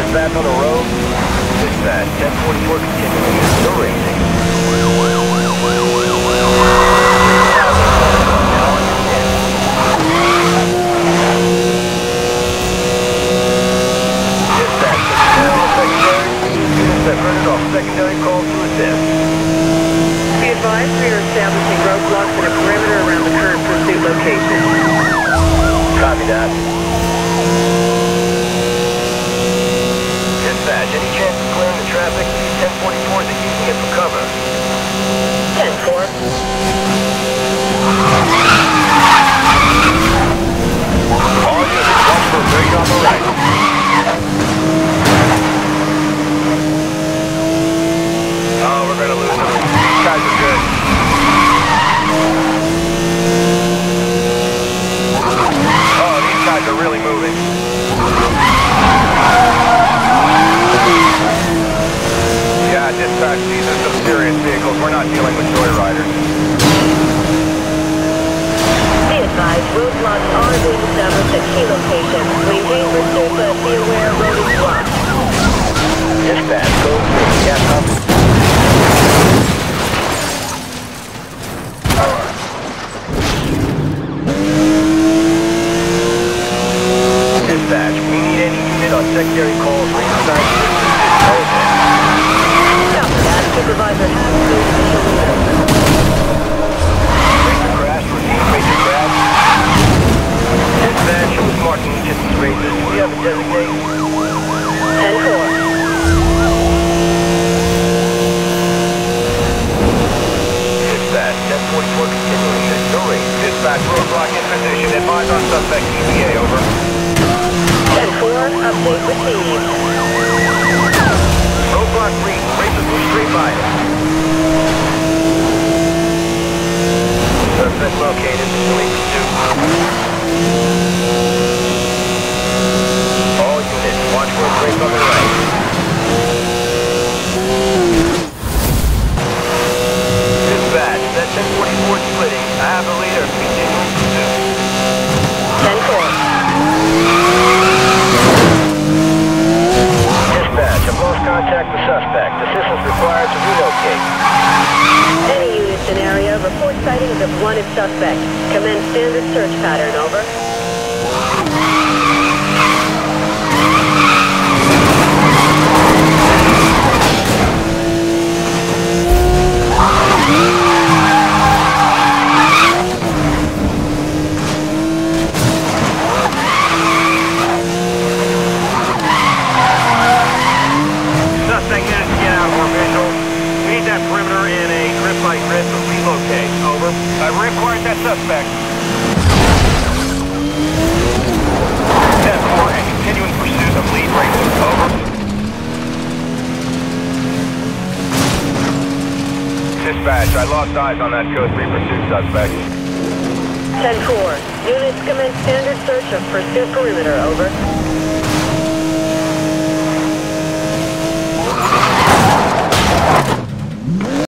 Process back on the road. Dispatch, 1044 continuing. Still racing. Dispatch, secondary call to assist. Be advised, we are establishing roadblocks in a perimeter around the current pursuit location. Copy that. Any chance of clearing the traffic? 1044 is using it for cover. 10-4. All units, watch for a break on the right. Oh, we're going to lose them. These guys are good. Oh, these guys are really moving. Yeah, dispatch, these are some serious vehicles. We're not dealing with joyriders. Be advised, roadblocks are being established at key locations. Maintain pursuit, but be aware road is blocked. Dispatch, go to the gas hub. Dispatch, we need any unit on secondary calls inside. Supervisor has to official leader. Major crash, repeat, major crash. Dispatch, who's marking distance raises? Do we have a designated? 10-4. Dispatch, 1044 continuing. There's no race. Dispatch, roadblock in position. Advise on suspect ETA, over. 10-4, update received. Roadblock reached. Races will stream by it. Suspect located. Pursuing pursuit. All units, watch for a break on the right. Dispatch, that 1044 splitting. I have a leader. Continuing pursuit. 10-4. Dispatch, I've lost contact with suspect. Assistance required to relocate. Any units in area, report sightings of wanted suspect. Commence standard search pattern, over. Dispatch, I lost eyes on that code 3 pursuit suspect. 10-4. Units commence standard search of pursuit perimeter, over.